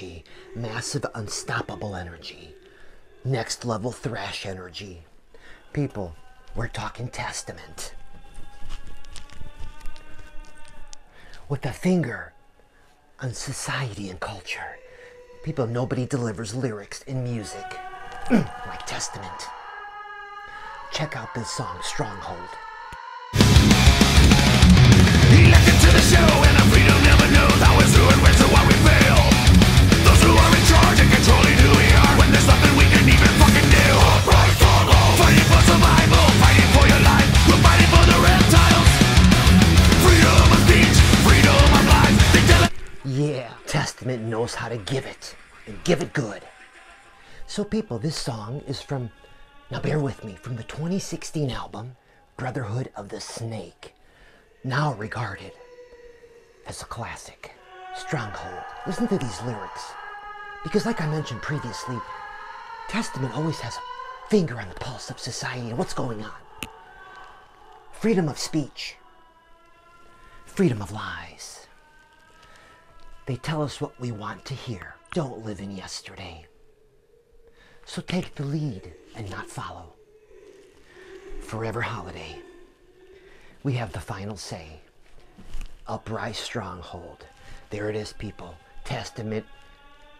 energy, massive unstoppable energy, next level thrash energy. People, we're talking Testament. With a finger on society and culture. People, nobody delivers lyrics in music like Testament. Check out this song, Stronghold. He left it to the show, and our freedom never knows how it's ruined, where's why we fail. Those who are in charge and controlling who we are, when there's nothing we can even fucking do. Upright follow, fighting for survival, fighting for your life, we're fighting for the reptiles. Freedom of speech, freedom of life. Yeah, Testament knows how to give it, and give it good. So people, this song is from, now bear with me, from the 2016 album, Brotherhood of the Snake, now regarded as a classic, Stronghold. Listen to these lyrics, because like I mentioned previously, Testament always has a finger on the pulse of society and what's going on. Freedom of speech, freedom of lies. They tell us what we want to hear. Don't live in yesterday. So take the lead and not follow. Forever holiday. We have the final say. Uprise Stronghold. There it is, people. Testament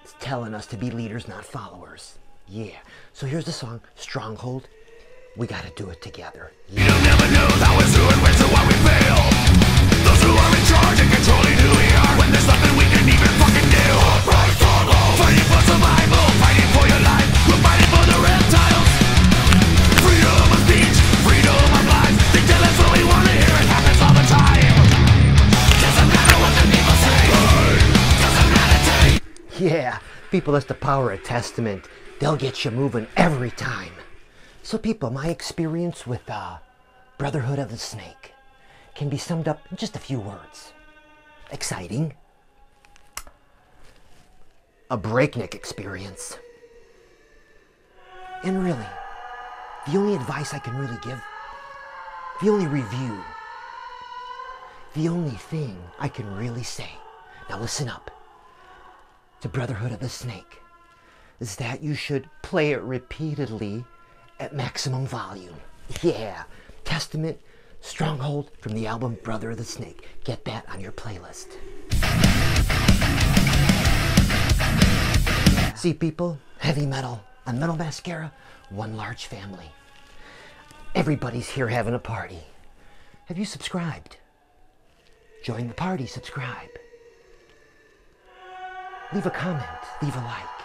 is telling us to be leaders, not followers. Yeah. So here's the song, Stronghold. We gotta do it together. Yeah. You never know how it's ruined, where's why we fail. Those who are in charge and controlling who we are, when there's nothing we can even fucking do. Upright follow, fighting for survival, fighting for your life, we're fighting for the reptiles. Freedom of speech, freedom of life, they tell us what we want to hear, it happens all the time. Doesn't matter what the people say, doesn't matter to you. Yeah, people, that's the power of Testament. They'll get you moving every time. So people, my experience with Brotherhood of the Snake can be summed up in just a few words. Exciting. A breakneck experience. And really, the only advice I can really give, the only review, the only thing I can really say, now listen up, to Brotherhood of the Snake, is that you should play it repeatedly at maximum volume. Yeah, Testament, Stronghold from the album Brotherhood of the Snake. Get that on your playlist. See people, heavy metal on Metal Mascara, one large family. Everybody's here having a party. Have you subscribed? Join the party, subscribe. Leave a comment, leave a like.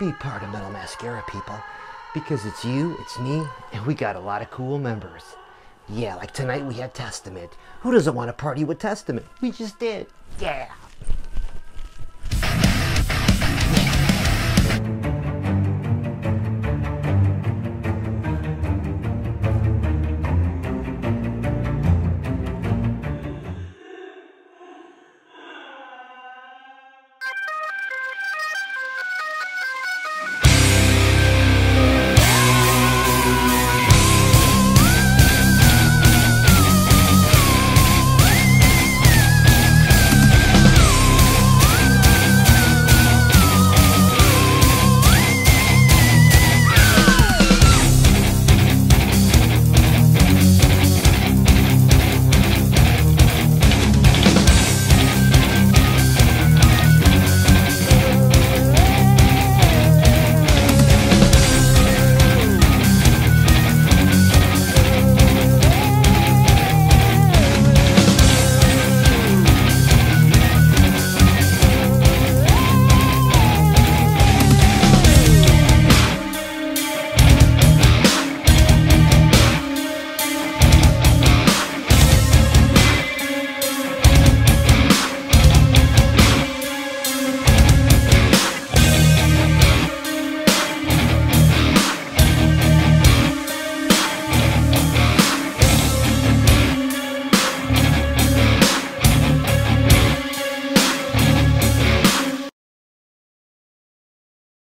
Be part of Metal Mascara, people, because it's you, it's me, and we got a lot of cool members. Yeah, like tonight we had Testament. Who doesn't want to party with Testament? We just did. Yeah.